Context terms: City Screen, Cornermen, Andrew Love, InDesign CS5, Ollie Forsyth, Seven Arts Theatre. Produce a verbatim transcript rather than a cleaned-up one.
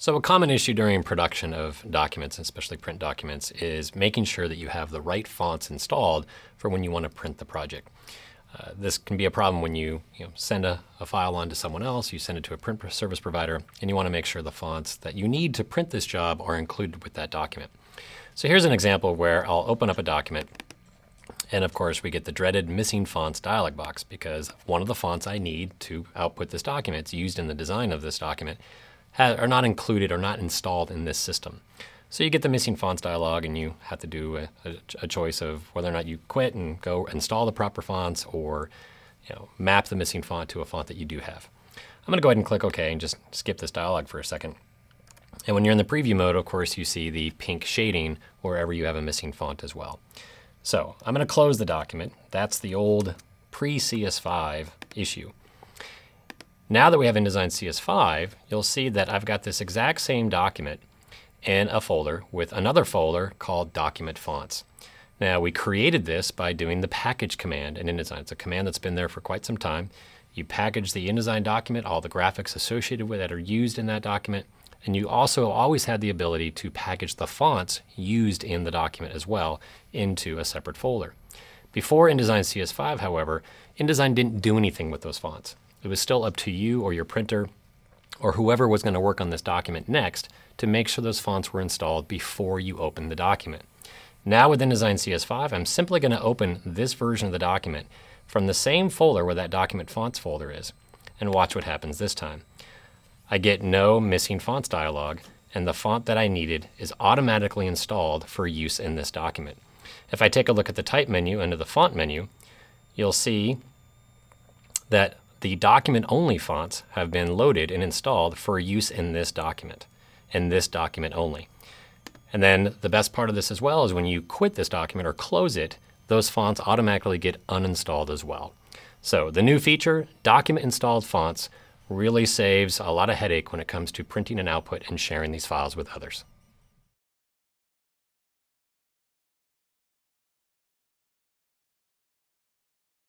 So a common issue during production of documents, especially print documents, is making sure that you have the right fonts installed for when you want to print the project. Uh, this can be a problem when you, you know, send a, a file on to someone else, you send it to a print service provider, and you want to make sure the fonts that you need to print this job are included with that document. So here's an example where I'll open up a document, and of course we get the dreaded missing fonts dialog box, because one of the fonts I need to output this document, it's used in the design of this document, are not included or not installed in this system. So you get the missing fonts dialog, and you have to do a, a, a choice of whether or not you quit and go install the proper fonts, or you know, map the missing font to a font that you do have. I'm going to go ahead and click OK and just skip this dialog for a second. And when you're in the preview mode, of course, you see the pink shading wherever you have a missing font as well. So I'm going to close the document. That's the old pre-C S five issue. Now that we have InDesign C S five, you'll see that I've got this exact same document in a folder with another folder called Document Fonts. Now, we created this by doing the package command in InDesign. It's a command that's been there for quite some time. You package the InDesign document, all the graphics associated with it are used in that document, and you also always had the ability to package the fonts used in the document as well into a separate folder. Before InDesign C S five, however, InDesign didn't do anything with those fonts. It was still up to you or your printer or whoever was going to work on this document next to make sure those fonts were installed before you open the document. Now with InDesign C S five, I'm simply going to open this version of the document from the same folder where that document fonts folder is, and watch what happens this time. I get no missing fonts dialog, and the font that I needed is automatically installed for use in this document. If I take a look at the type menu under the font menu, you'll see that the document-only fonts have been loaded and installed for use in this document, and this document only. And then the best part of this as well is when you quit this document or close it, those fonts automatically get uninstalled as well. So the new feature, document installed fonts, really saves a lot of headache when it comes to printing an output and sharing these files with others.